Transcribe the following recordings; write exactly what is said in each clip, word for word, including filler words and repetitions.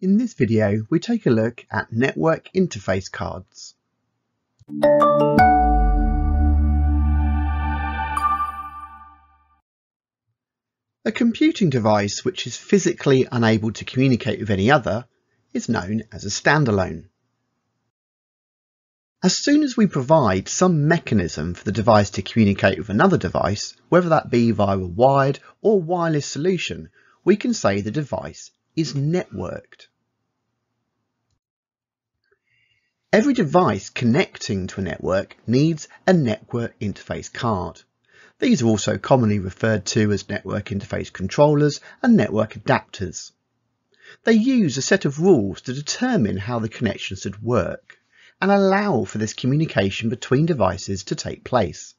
In this video, we take a look at network interface cards. A computing device which is physically unable to communicate with any other is known as a standalone. As soon as we provide some mechanism for the device to communicate with another device, whether that be via a wired or wireless solution, we can say the device is networked. Every device connecting to a network needs a network interface card. These are also commonly referred to as network interface controllers and network adapters. They use a set of rules to determine how the connection should work and allow for this communication between devices to take place.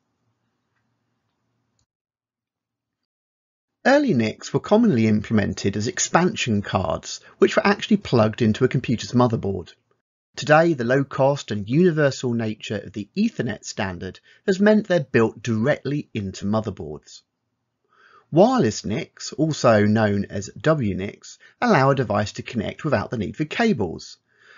Early N I Cs were commonly implemented as expansion cards, which were actually plugged into a computer's motherboard. Today, the low cost and universal nature of the Ethernet standard has meant they're built directly into motherboards. Wireless N I Cs, also known as W N I Cs, allow a device to connect without the need for cables.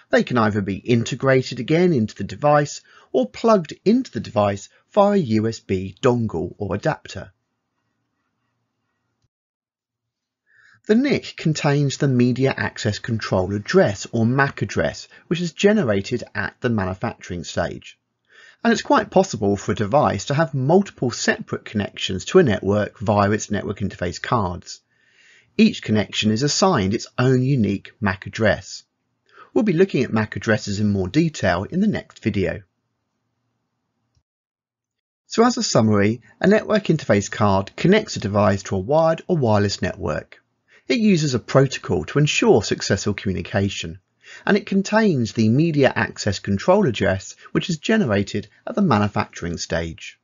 They can either be integrated again into the device or plugged into the device via a U S B dongle or adapter. The N I C contains the Media Access Control Address or M A C address, which is generated at the manufacturing stage. And it's quite possible for a device to have multiple separate connections to a network via its network interface cards. Each connection is assigned its own unique M A C address. We'll be looking at M A C addresses in more detail in the next video. So as a summary, a network interface card connects a device to a wired or wireless network. It uses a protocol to ensure successful communication, and it contains the media access control address, which is generated at the manufacturing stage.